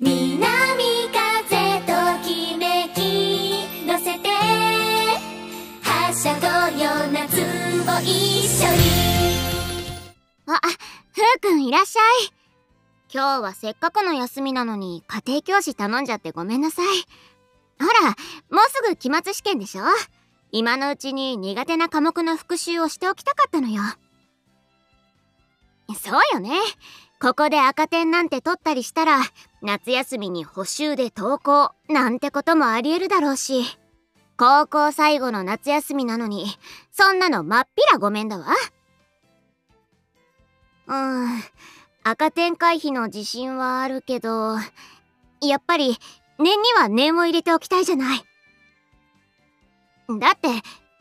南風ときめき乗せてはしゃごうよ夏を一緒に。あ、ふうくんいらっしゃい。今日はせっかくの休みなのに家庭教師頼んじゃってごめんなさい。ほら、もうすぐ期末試験でしょ。今のうちに苦手な科目の復習をしておきたかったのよ。そうよね。ここで赤点なんて取ったりしたら夏休みに補習で登校なんてこともありえるだろうし、高校最後の夏休みなのにそんなのまっぴらごめんだわ。赤点回避の自信はあるけど、やっぱり念には念を入れておきたいじゃない。だって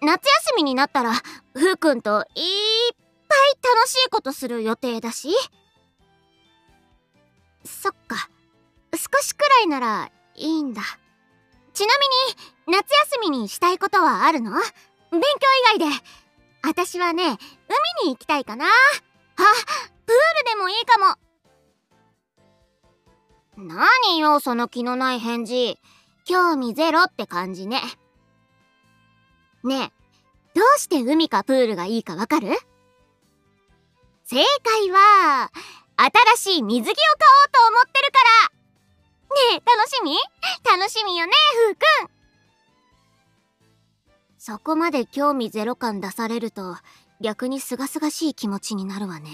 夏休みになったらふうくんといっぱい楽しいことする予定だし。そっか、少しくらいならいいんだ。ちなみに夏休みにしたいことはあるの？勉強以外で。私はね、海に行きたいかな。あ、プールでもいいかも。何よその気のない返事。興味ゼロって感じね。ねえ、どうして海かプールがいいかわかる？正解は新しい水着を買おうと思ってるから。ねえ、楽しみ？楽しみよね、ふうくん。そこまで興味ゼロ感出されると逆にすがすがしい気持ちになるわね。